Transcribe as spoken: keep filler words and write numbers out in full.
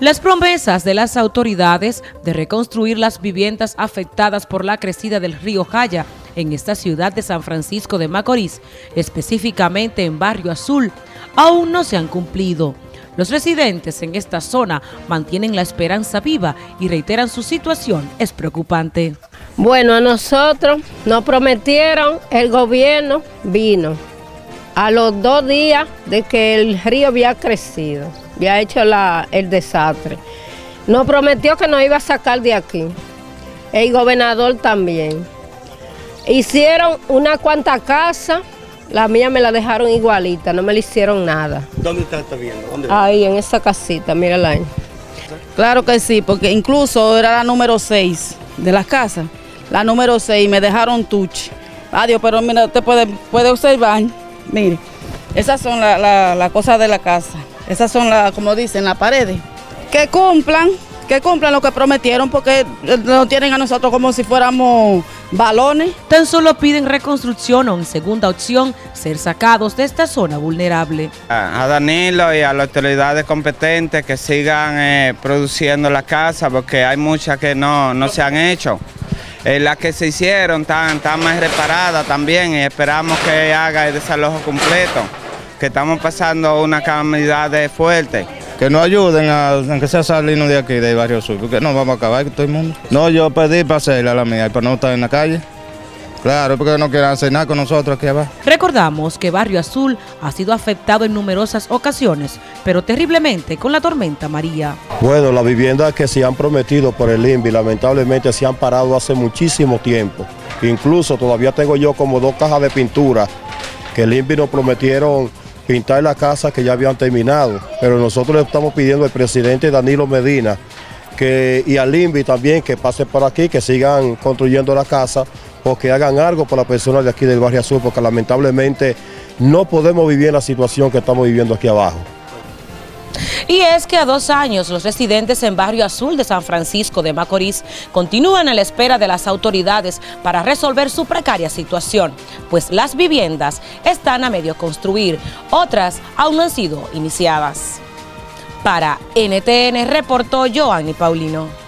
Las promesas de las autoridades de reconstruir las viviendas afectadas por la crecida del río Jaya en esta ciudad de San Francisco de Macorís, específicamente en Barrio Azul, aún no se han cumplido. Los residentes en esta zona mantienen la esperanza viva y reiteran su situación es preocupante. Bueno, a nosotros nos prometieron, el gobierno vino a los dos días de que el río había crecido, había hecho la, el desastre. Nos prometió que nos iba a sacar de aquí, el gobernador también. Hicieron una cuanta casa, la mía me la dejaron igualita, no me le hicieron nada. ¿Dónde está esta vivienda? ¿Dónde? Ahí, en esa casita, mírala ahí. Claro que sí, porque incluso era la número seis de las casas, la número seis, me dejaron touch. Adiós, pero mira, usted puede, puede observar, mire, esas son las la, la cosas de la casa, esas son, la, como dicen, las paredes. Que cumplan, que cumplan lo que prometieron, porque nos tienen a nosotros como si fuéramos balones. Tan solo piden reconstrucción o, en segunda opción, ser sacados de esta zona vulnerable. A Danilo y a las autoridades competentes que sigan eh, produciendo la casa, porque hay muchas que no, no se han hecho. Eh, las que se hicieron están más reparadas también, y esperamos que haga el desalojo completo, que estamos pasando una calamidad fuerte. Que nos ayuden, a, aunque sea salirnos de aquí, del Barrio Azul, porque no vamos a acabar con todo el mundo. No, yo pedí para hacerla la mía y para no estar en la calle. Claro, porque no quieren hacer nada con nosotros aquí abajo. Recordamos que Barrio Azul ha sido afectado en numerosas ocasiones, pero terriblemente con la tormenta María. Bueno, las viviendas que se han prometido por el I N V I, lamentablemente se han parado hace muchísimo tiempo. Incluso todavía tengo yo como dos cajas de pintura que el I N V I nos prometieron pintar las casas que ya habían terminado, pero nosotros le estamos pidiendo al presidente Danilo Medina que, y al I N V I también, que pase por aquí, que sigan construyendo la casa o que hagan algo para las personas de aquí del Barrio Azul, porque lamentablemente no podemos vivir la situación que estamos viviendo aquí abajo. Y es que a dos años los residentes en Barrio Azul de San Francisco de Macorís continúan a la espera de las autoridades para resolver su precaria situación, pues las viviendas están a medio construir, otras aún no han sido iniciadas. Para N T N reportó Joanny Paulino.